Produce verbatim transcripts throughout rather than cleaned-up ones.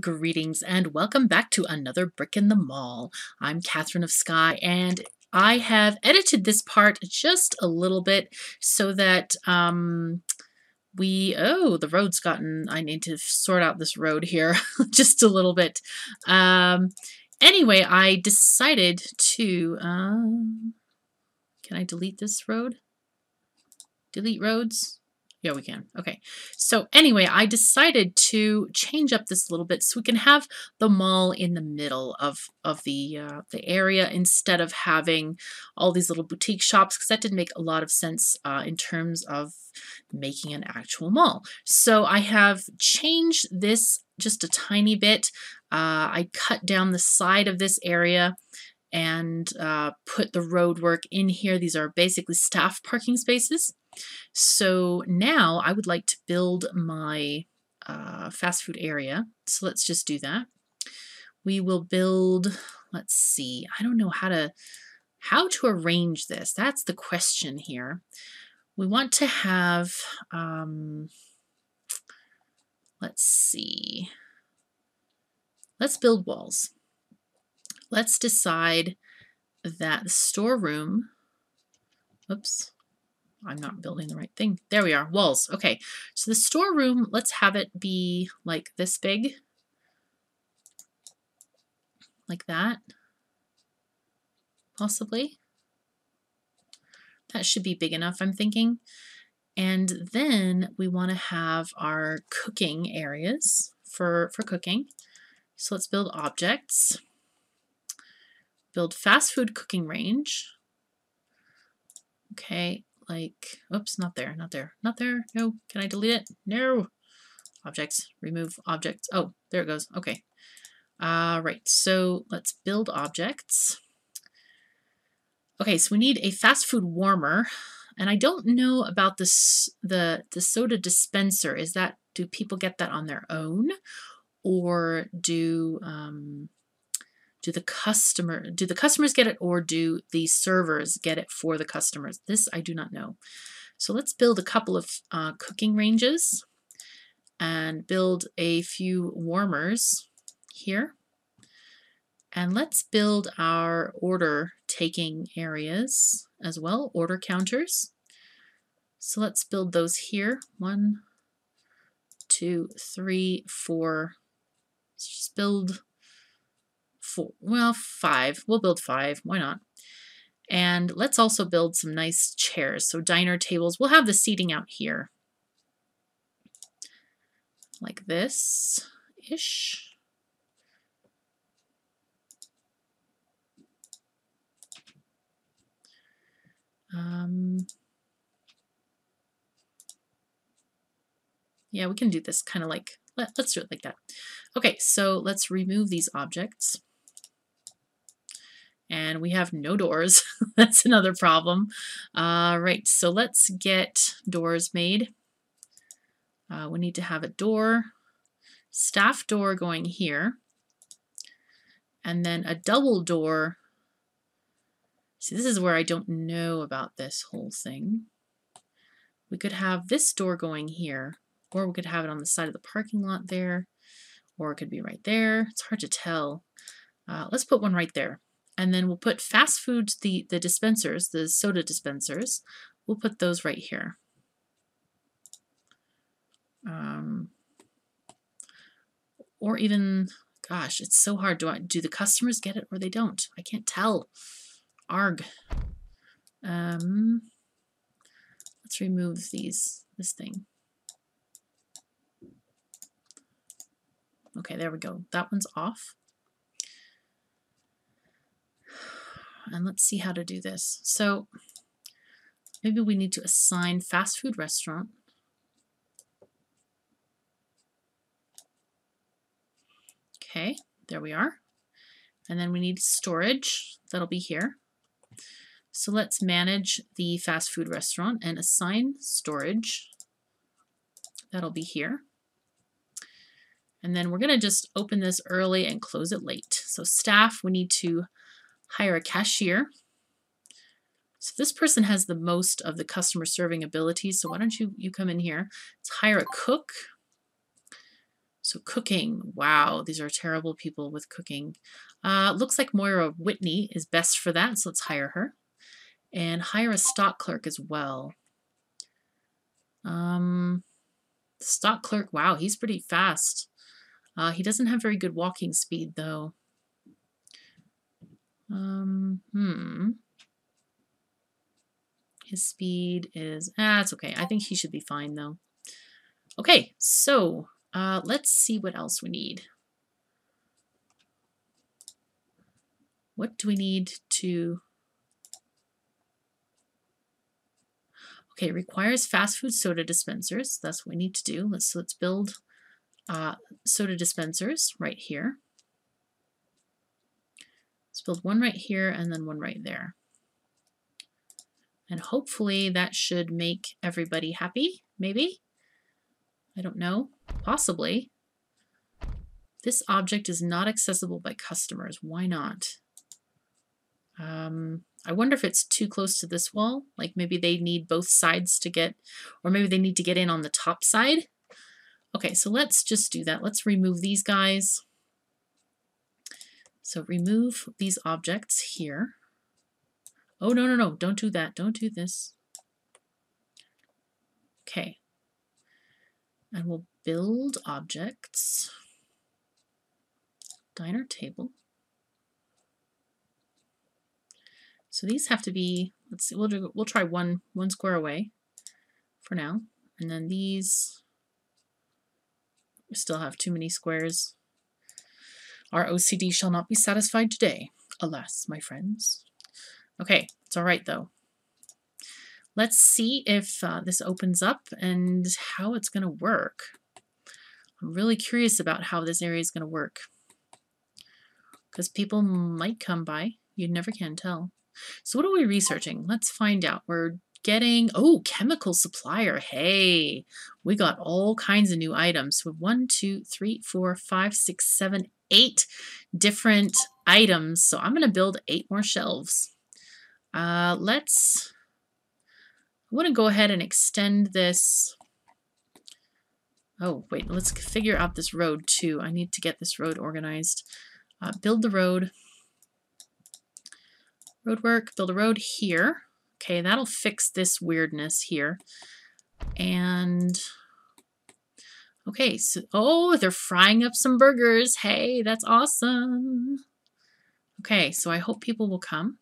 Greetings and welcome back to Another Brick in the Mall. I'm Katherine of Sky, and I have edited this part just a little bit so that um, we... Oh, the road's gotten... I need to sort out this road here just a little bit. Um, anyway, I decided to... Um, can I delete this road? Delete roads? Yeah, we can. Okay. So anyway, I decided to change up this a little bit so we can have the mall in the middle of, of the uh, the area instead of having all these little boutique shops, because that didn't make a lot of sense uh, in terms of making an actual mall. So I have changed this just a tiny bit. Uh, I cut down the side of this area and uh, put the roadwork in here. These are basically staff parking spaces. So now I would like to build my uh, fast food area. So let's just do that. We will build, let's see, I don't know how to, how to arrange this. That's the question here. We want to have, um, let's see, let's build walls. Let's decide that the storeroom, oops. I'm not building the right thing. There we are, walls. Okay, so the storeroom, let's have it be like this big. Like that, possibly. That should be big enough, I'm thinking. And then we want to have our cooking areas for, for cooking. So let's build objects. Build fast food cooking range. Okay. Like, oops, not there, not there, not there. No, can I delete it? No. Objects, remove objects. Oh, there it goes. Okay. All right, so let's build objects. Okay, so we need a fast food warmer, and I don't know about this the the soda dispenser. Is that, do people get that on their own, or do um, Do the customer, do the customers get it, or do the servers get it for the customers? This I do not know. So let's build a couple of uh, cooking ranges and build a few warmers here. And let's build our order taking areas as well, order counters. So let's build those here. One, two, three, four. Let's just build... Four, well, five. We'll build five. Why not? And let's also build some nice chairs. So diner tables. We'll have the seating out here. Like this-ish. Um, yeah, we can do this kind of like, let, let's do it like that. Okay, so let's remove these objects. And we have no doors. That's another problem. All right, so let's get doors made. Uh, we need to have a door, staff door going here, and then a double door. See, this is where I don't know about this whole thing. We could have this door going here, or we could have it on the side of the parking lot there, or it could be right there. It's hard to tell. Uh, let's put one right there. And then we'll put fast foods, the, the dispensers, the soda dispensers, we'll put those right here. Um, or even, gosh, it's so hard. Do, I, do the customers get it or they don't? I can't tell. Arg. Um, let's remove these, this thing. Okay, there we go. That one's off. And let's see how to do this. So maybe we need to assign fast food restaurant. Okay, there we are. And then we need storage. That'll be here. So let's manage the fast food restaurant and assign storage. That'll be here. And then we're going to just open this early and close it late. So staff, we need to hire a cashier. So this person has the most of the customer serving abilities, so why don't you, you come in here. Let's hire a cook. So cooking, wow, these are terrible people with cooking. Uh, looks like Moira Whitney is best for that, so let's hire her. And hire a stock clerk as well. Um, stock clerk, wow, he's pretty fast. Uh, he doesn't have very good walking speed, though. Um, hmm. His speed is, ah, it's okay. I think he should be fine, though. Okay, so uh, let's see what else we need. What do we need to... Okay, requires fast food soda dispensers. That's what we need to do. Let's, let's build uh, soda dispensers right here. Let's build one right here and then one right there. And hopefully that should make everybody happy, maybe? I don't know. Possibly. This object is not accessible by customers. Why not? Um... I wonder if it's too close to this wall, like maybe they need both sides to get, or maybe they need to get in on the top side. Okay, so let's just do that. Let's remove these guys. So remove these objects here. Oh, no, no, no, don't do that. Don't do this. Okay. And we'll build objects. Diner table. So these have to be, let's see, we'll, do, we'll try one, one square away for now. And then these, we still have too many squares. Our O C D shall not be satisfied today, alas, my friends. Okay, it's all right though. Let's see if uh, this opens up and how it's gonna work. I'm really curious about how this area is gonna work because people might come by, you never can tell. So what are we researching? Let's find out. We're getting, oh, chemical supplier. Hey, we got all kinds of new items. So one, two, three, four, five, six, seven, eight different items. So I'm going to build eight more shelves. Uh, let's, I want to go ahead and extend this. Oh, wait, let's figure out this road too. I need to get this road organized. Uh, build the road. Roadwork, build a road here. Okay, that'll fix this weirdness here. And, okay, so, oh, they're frying up some burgers. Hey, that's awesome. Okay, so I hope people will come.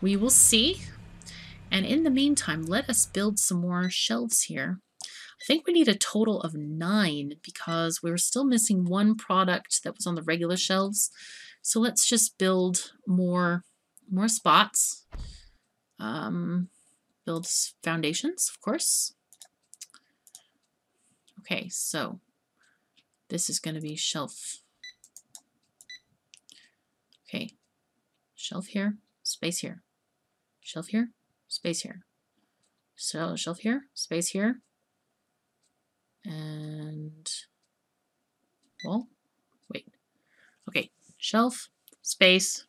We will see. And in the meantime, let us build some more shelves here. I think we need a total of nine because we're still missing one product that was on the regular shelves. So let's just build more More spots. Um, build foundations, of course. Okay, so this is going to be shelf. Okay, shelf here, space here. Shelf here, space here. So shelf here, space here. And well, wait. Okay, shelf, space.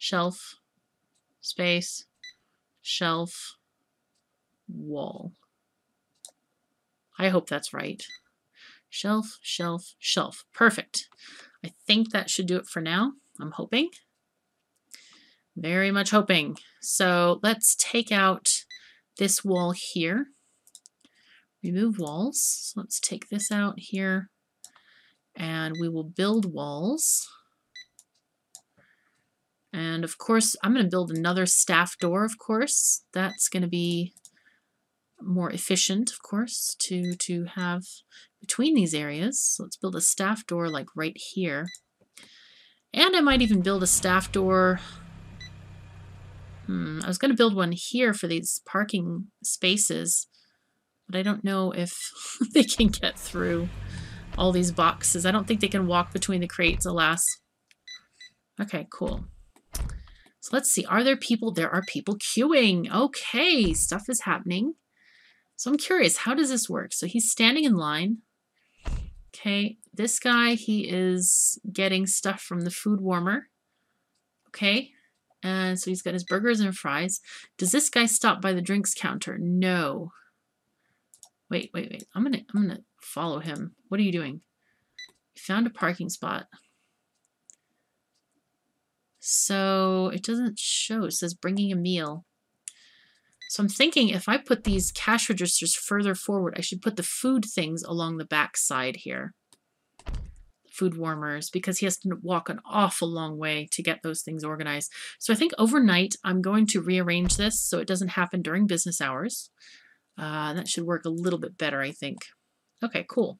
Shelf, space, shelf, wall. I hope that's right. Shelf, shelf, shelf. Perfect. I think that should do it for now. I'm hoping. Very much hoping. So let's take out this wall here. Remove walls. So let's take this out here. And we will build walls. And of course, I'm going to build another staff door, of course. That's going to be more efficient, of course, to, to have between these areas. So let's build a staff door like right here. And I might even build a staff door. Hmm, I was going to build one here for these parking spaces, but I don't know if they can get through all these boxes. I don't think they can walk between the crates, alas. Okay, cool. So let's see, are there people? There are people queuing. Okay, stuff is happening. So I'm curious, how does this work? So he's standing in line. Okay, this guy, he is getting stuff from the food warmer. Okay, and so he's got his burgers and fries. Does this guy stop by the drinks counter? No. Wait, wait, wait. I'm gonna, I'm gonna follow him. What are you doing? found a parking spot. So it doesn't show. It says bringing a meal. So I'm thinking if I put these cash registers further forward, I should put the food things along the back side here. Food warmers, because he has to walk an awful long way to get those things organized. So I think overnight I'm going to rearrange this so it doesn't happen during business hours. Uh, that should work a little bit better, I think. Okay, cool.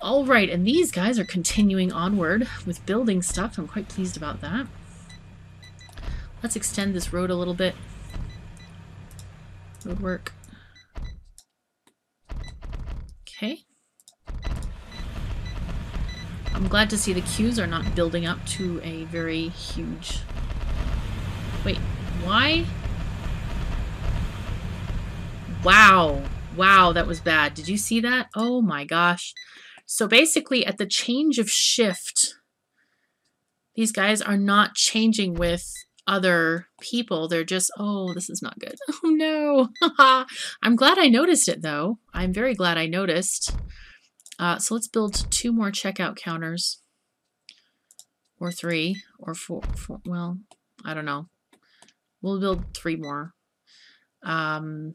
All right, and these guys are continuing onward with building stuff. I'm quite pleased about that. Let's extend this road a little bit. Road work. Okay. I'm glad to see the queues are not building up to a very huge... Wait, why? Wow. Wow, that was bad. Did you see that? Oh my gosh. So basically at the change of shift, these guys are not changing with other people. They're just, oh, this is not good. Oh no. I'm glad I noticed it though. I'm very glad I noticed. Uh, so let's build two more checkout counters, or three, or four, four. Well, I don't know. We'll build three more. Um,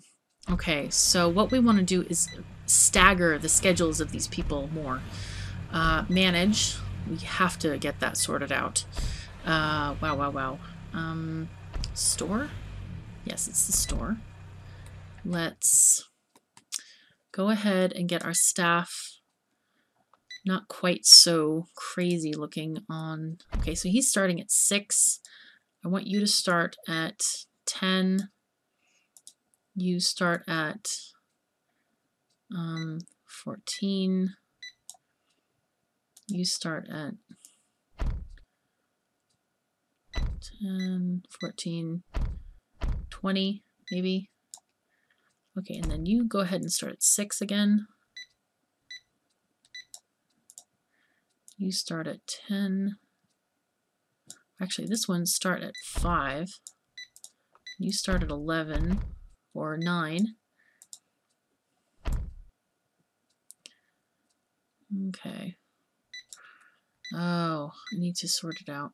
okay, so what we want to do is stagger the schedules of these people more. Uh, manage. We have to get that sorted out. Uh, wow, wow, wow. Um, store? Yes, it's the store. Let's go ahead and get our staff... Not quite so crazy looking on. Okay, so he's starting at six. I want you to start at ten. You start at um, fourteen. You start at ten, fourteen, twenty, maybe. Okay, and then you go ahead and start at six again. You start at ten. Actually, this one start at five. You start at eleven or nine. Okay. Oh, I need to sort it out.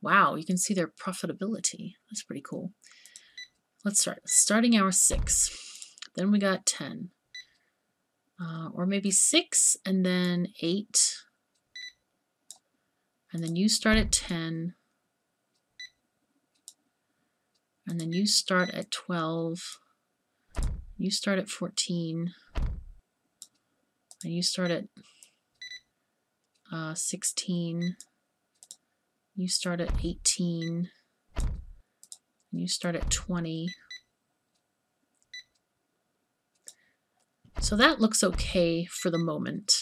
Wow, you can see their profitability. That's pretty cool. Let's start. Starting hour six. Then we got ten. Uh, or maybe six and then eight. And then you start at ten. And then you start at twelve. You start at fourteen. And you start at uh, sixteen. You start at eighteen. And you start at twenty. So that looks okay for the moment.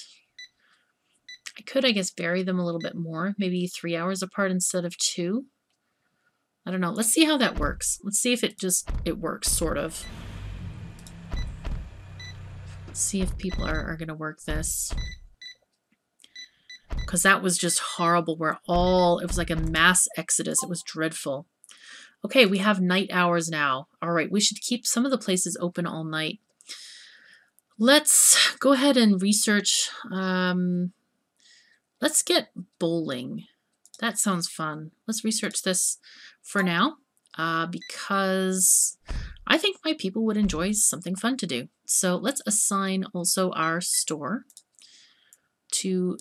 I could, I guess, vary them a little bit more, maybe three hours apart instead of two. I don't know. Let's see how that works. Let's see if it just, it works, sort of. Let's see if people are, are going to work this. Because that was just horrible where all, it was like a mass exodus. It was dreadful. Okay, we have night hours now. All right, we should keep some of the places open all night. Let's go ahead and research. Um, let's get bowling. That sounds fun. Let's research this for now uh, because I think my people would enjoy something fun to do. So let's assign also our store to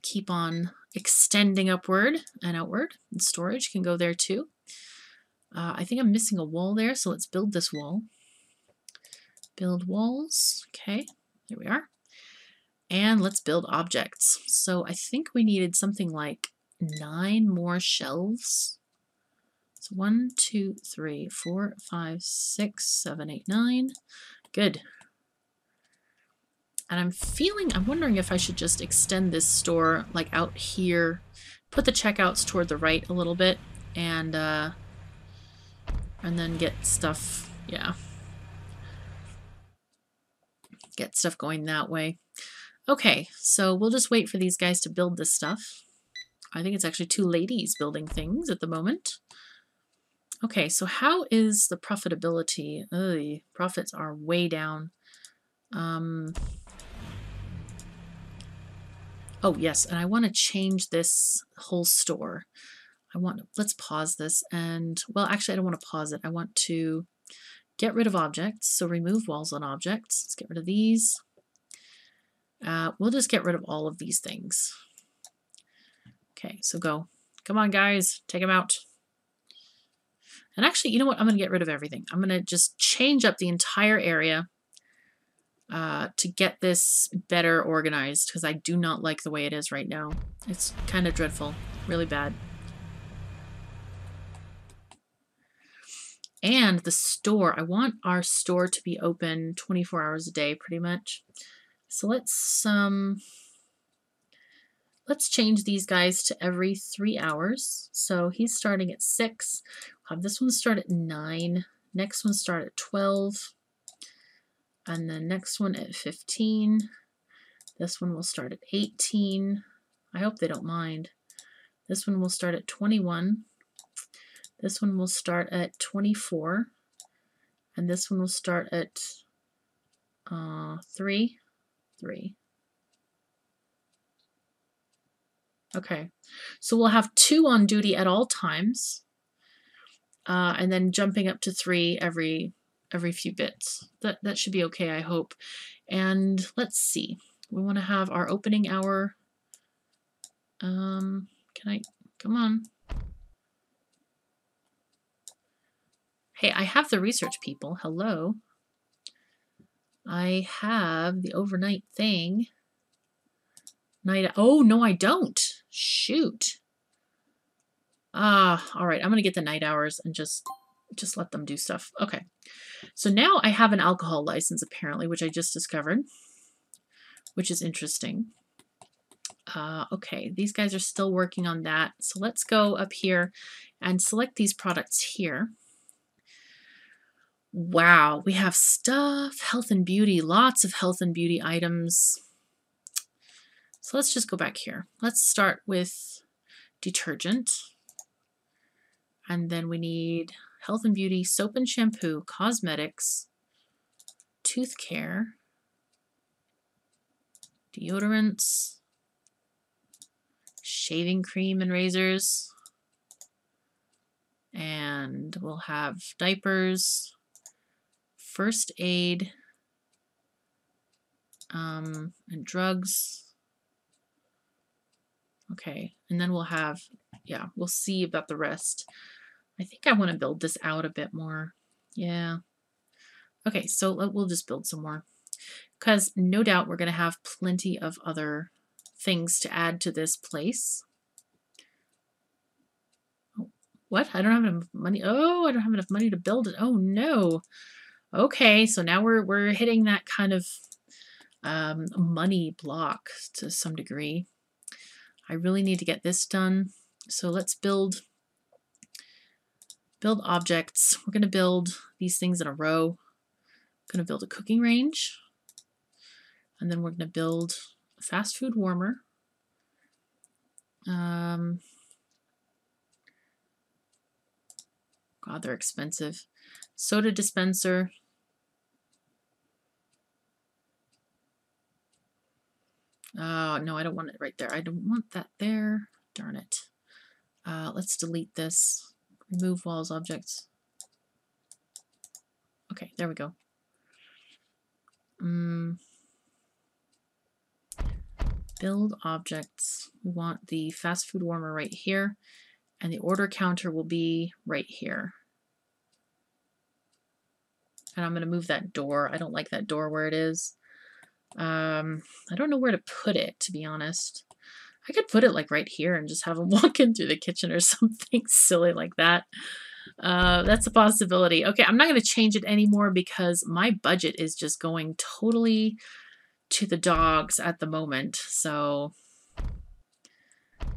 keep on extending upward and outward. And storage can go there too. Uh, I think I'm missing a wall there, so let's build this wall. Build walls. Okay, there we are. And let's build objects. So I think we needed something like nine more shelves. So one, two, three, four, five, six, seven, eight, nine. Good. And I'm feeling, I'm wondering if I should just extend this store like out here, put the checkouts toward the right a little bit, and uh, and then get stuff, yeah. Get stuff going that way. Okay, so we'll just wait for these guys to build this stuff. I think it's actually two ladies building things at the moment. Okay, so how is the profitability? Ugh, profits are way down. Um, Oh yes, and I want to change this whole store. I want, let's pause this and, well, actually I don't want to pause it. I want to get rid of objects. So remove walls on objects. Let's get rid of these. Uh, we'll just get rid of all of these things. Okay, so go. Come on, guys. Take them out. And actually, you know what? I'm going to get rid of everything. I'm going to just change up the entire area uh, to get this better organized, because I do not like the way it is right now. It's kind of dreadful. Really bad. And the store. I want our store to be open twenty-four hours a day, pretty much. So let's um, let's change these guys to every three hours. So he's starting at six. We'll have this one start at nine. Next one start at twelve. And the next one at fifteen. This one will start at eighteen. I hope they don't mind. This one will start at twenty-one. This one will start at twenty-four. And this one will start at uh, three. Three. Okay, so we'll have two on duty at all times, uh, and then jumping up to three every every few bits. That that should be okay, I hope. And let's see. We want to have our opening hour. Um, can I? Come on. Hey, I have the research people. Hello. I have the overnight thing. Night. Oh, no, I don't. Shoot. Ah, uh, all right. I'm going to get the night hours and just, just let them do stuff. Okay. So now I have an alcohol license, apparently, which I just discovered, which is interesting. Uh, okay. These guys are still working on that. So let's go up here and select these products here. Wow, we have stuff, health and beauty, lots of health and beauty items. So let's just go back here. Let's start with detergent. And then we need health and beauty, soap and shampoo, cosmetics, tooth care, deodorants, shaving cream and razors. And we'll have diapers. First aid, um, and drugs. Okay, and then we'll have, yeah, we'll see about the rest. I think I want to build this out a bit more. Yeah. Okay, so we'll just build some more, because no doubt we're going to have plenty of other things to add to this place. Oh, what? I don't have enough money. Oh, I don't have enough money to build it. Oh, no. Okay, so now we're, we're hitting that kind of um, money block to some degree. I really need to get this done. So let's build, build objects. We're going to build these things in a row. I'm going to build a cooking range. And then we're going to build a fast food warmer. Um, God, they're expensive. Soda dispenser. Oh, no, I don't want it right there. I don't want that there. Darn it. Uh, let's delete this. Remove walls, objects. Okay, there we go. Um, build objects. We want the fast food warmer right here, and the order counter will be right here. And I'm going to move that door. I don't like that door where it is. Um, I don't know where to put it, to be honest. I could put it like right here and just have them walk in through the kitchen or something silly like that. Uh, that's a possibility. Okay, I'm not going to change it anymore because my budget is just going totally to the dogs at the moment. So,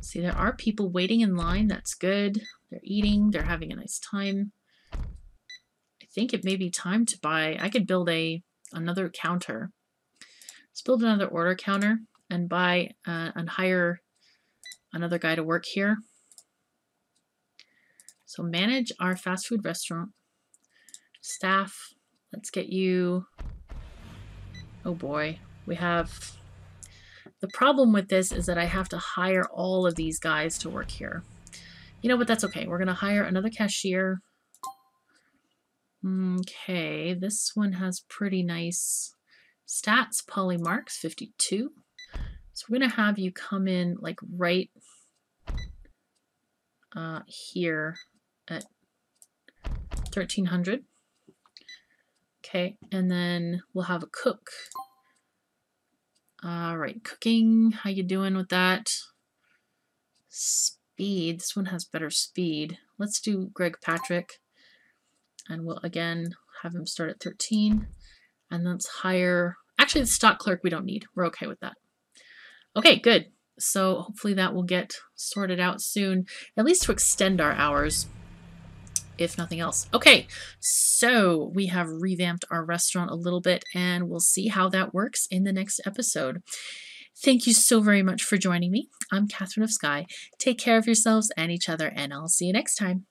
see, there are people waiting in line. That's good. They're eating. They're having a nice time. I think it may be time to buy. I could build a another counter. Let's build another order counter and buy uh, and hire another guy to work here. So manage our fast food restaurant staff. Let's get you. Oh boy, we have The problem with this is that I have to hire all of these guys to work here. You know what? That's okay. We're going to hire another cashier. Okay, this one has pretty nice stats. Polymarks, fifty-two. So we're going to have you come in like right uh, here at thirteen hundred. Okay, and then we'll have a cook. All right, cooking. How you doing with that? Speed. This one has better speed. Let's do Greg Patrick. And we'll, again, have him start at thirteen. And let's hire... Actually, the stock clerk we don't need. We're okay with that. Okay, good. So hopefully that will get sorted out soon, at least to extend our hours, if nothing else. Okay, so we have revamped our restaurant a little bit, and we'll see how that works in the next episode. Thank you so very much for joining me. I'm Katherine of Sky. Take care of yourselves and each other, and I'll see you next time.